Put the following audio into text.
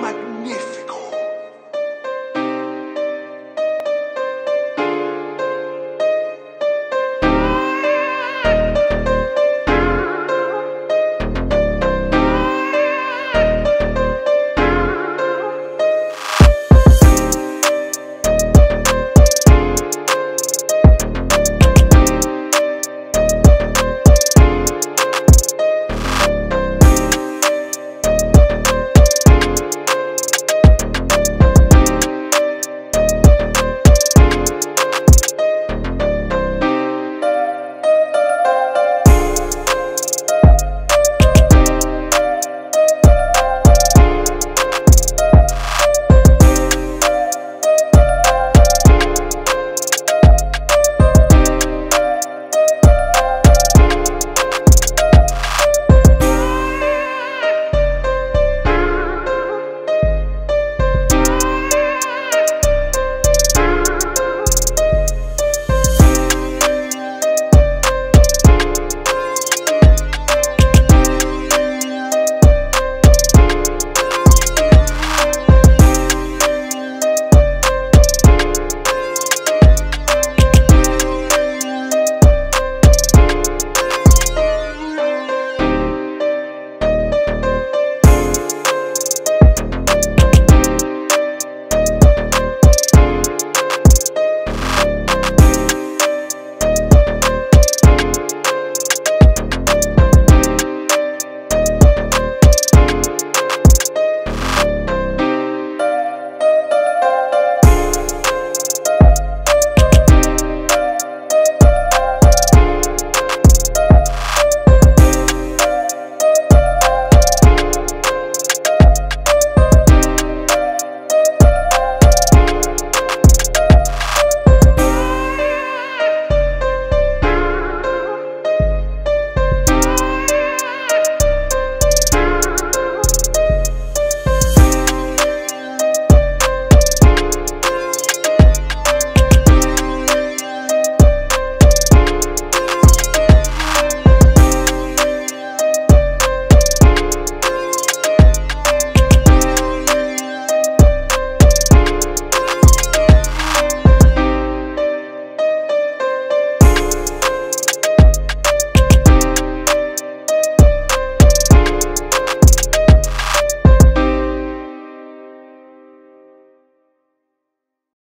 magnifico.